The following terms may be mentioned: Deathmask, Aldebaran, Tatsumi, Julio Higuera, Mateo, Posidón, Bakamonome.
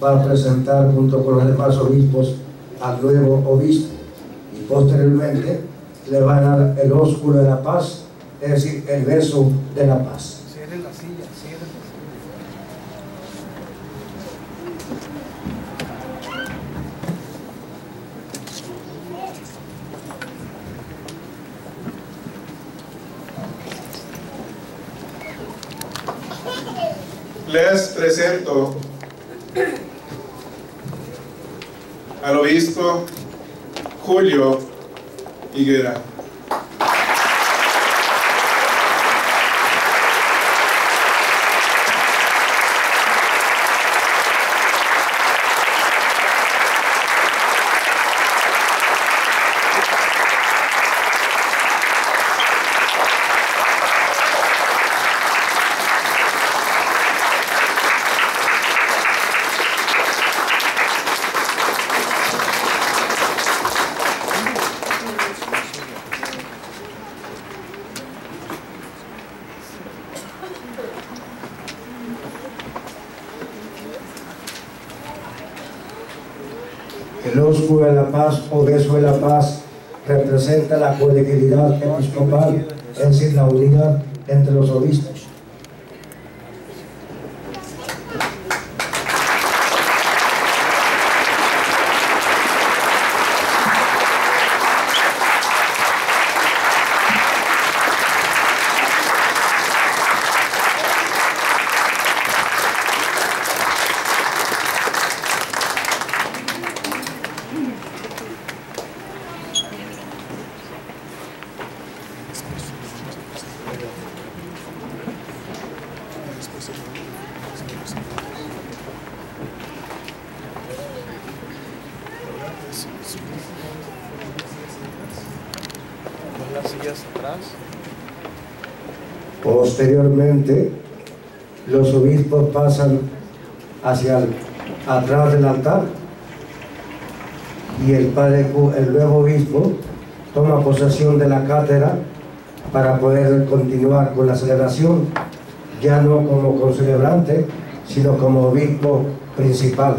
para presentar junto con los demás obispos al nuevo obispo, y posteriormente le van a dar el ósculo de la paz, es decir, el beso de la paz. Cierren la silla, cierren la silla. Les presento al obispo Julio Higuera. El ósculo de la paz o beso de la paz representa la colegialidad episcopal, es decir, la unidad entre los obispos. Posteriormente, los obispos pasan hacia atrás del altar y el nuevo obispo toma posesión de la cátedra para poder continuar con la celebración, ya no como concelebrante, sino como obispo principal.